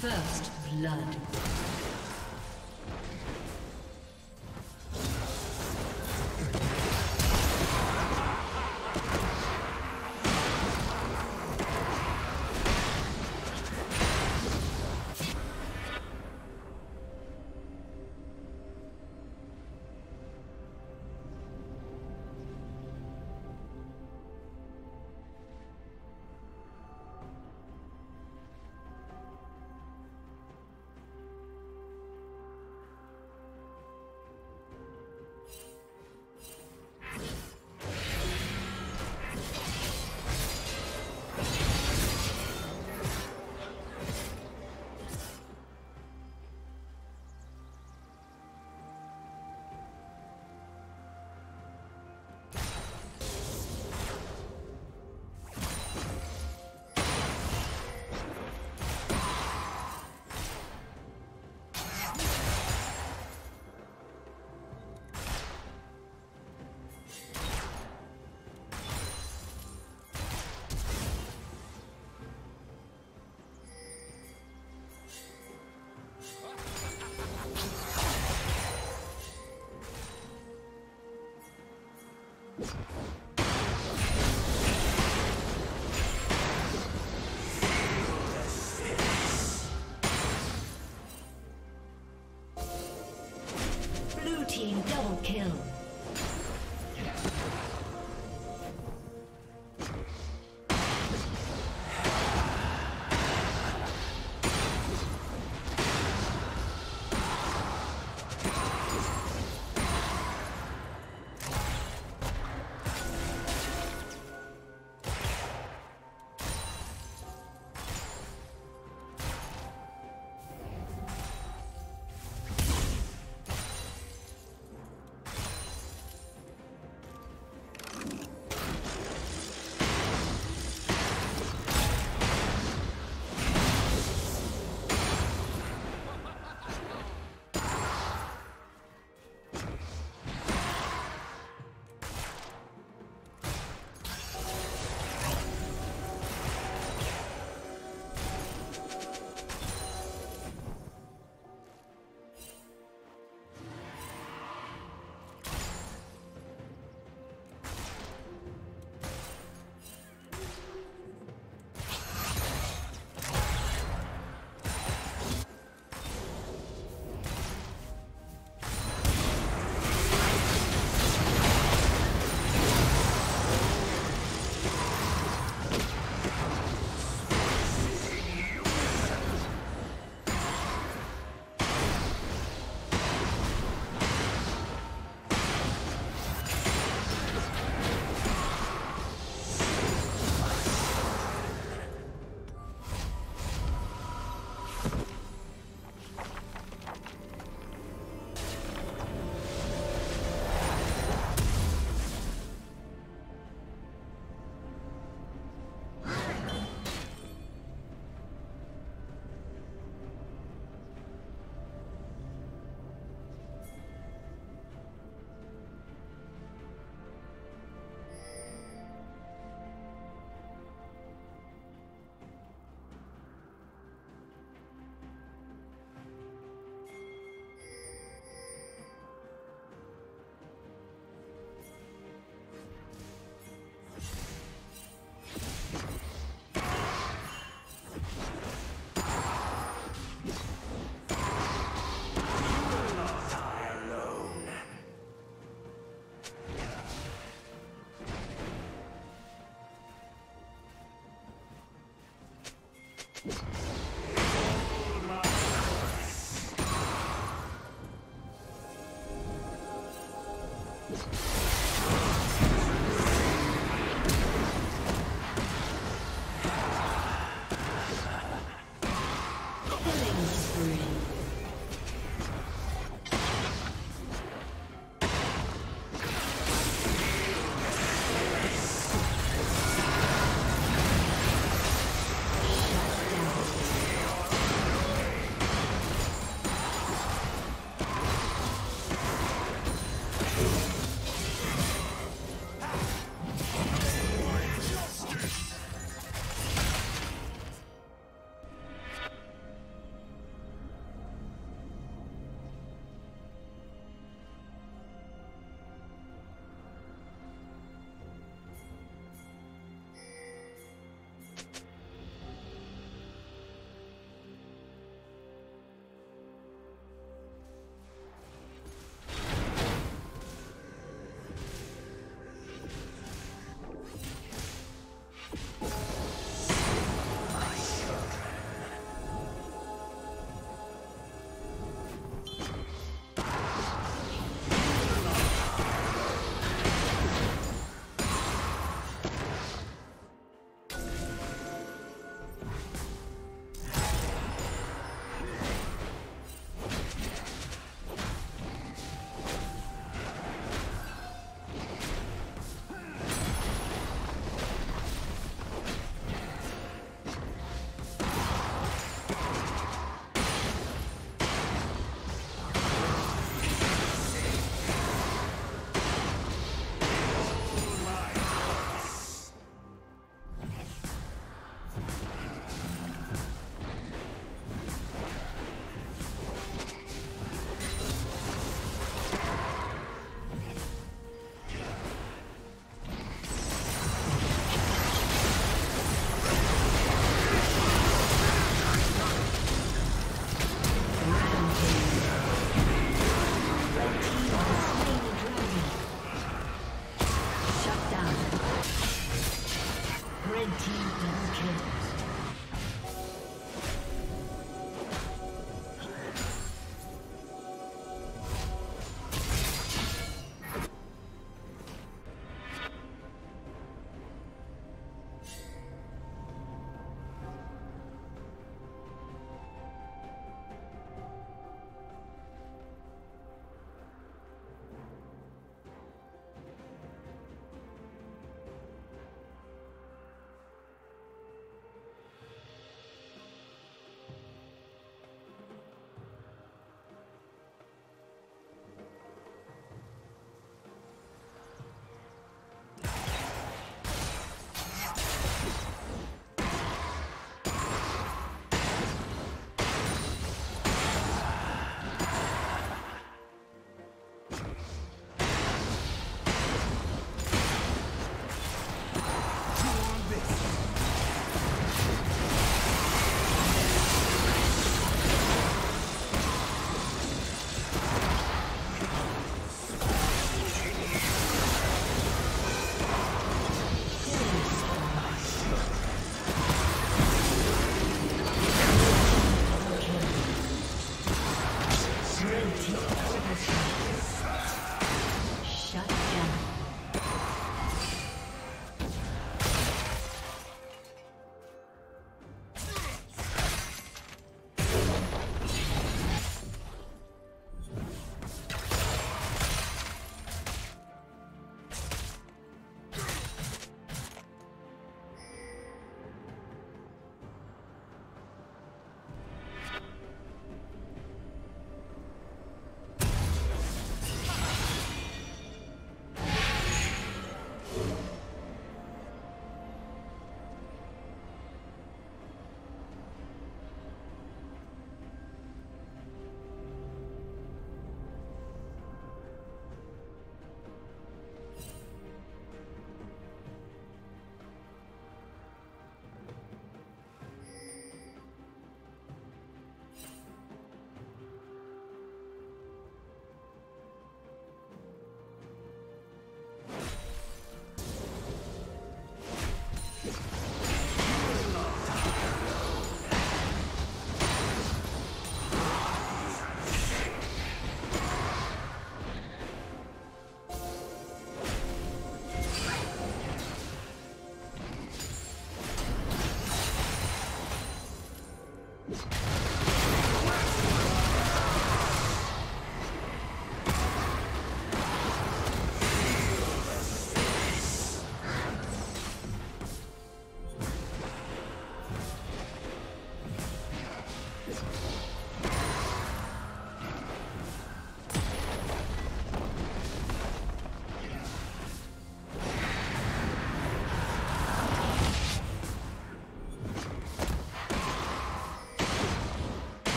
First blood.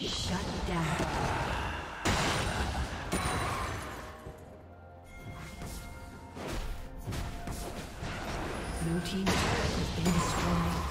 Shut down. Team turret has been destroyed.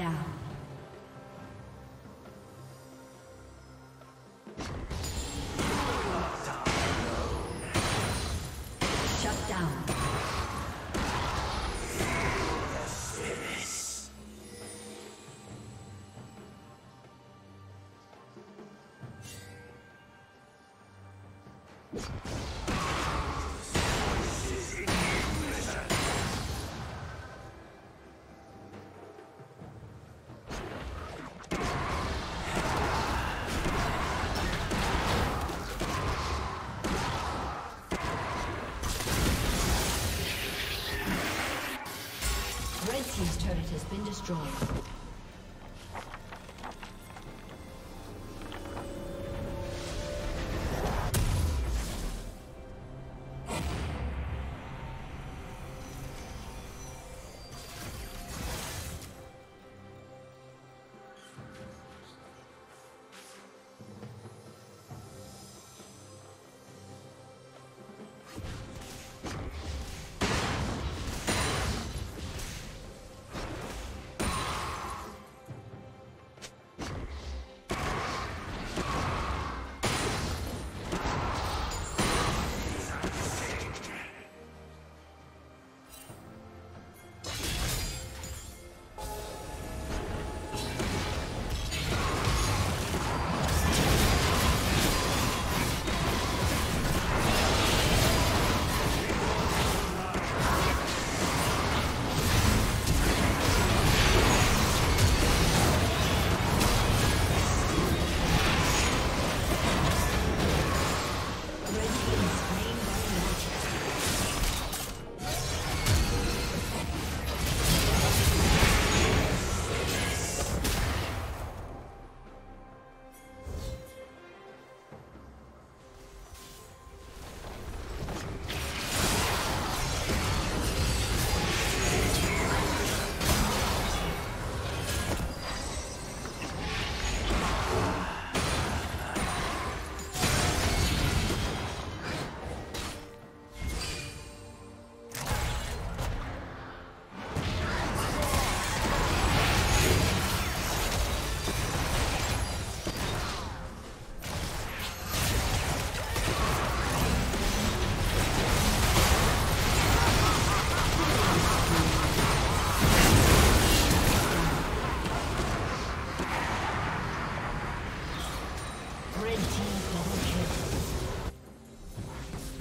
down. His turret has been destroyed.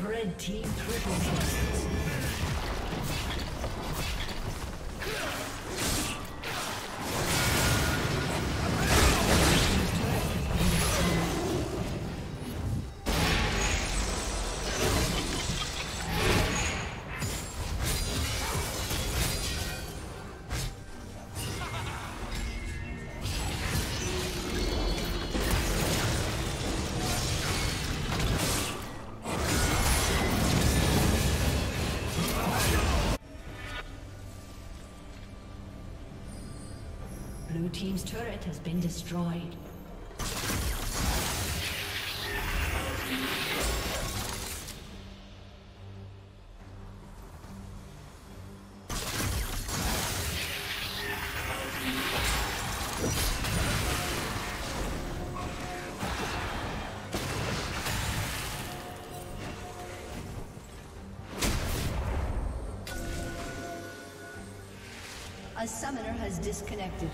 Red team triple Team's turret has been destroyed. A summoner has disconnected.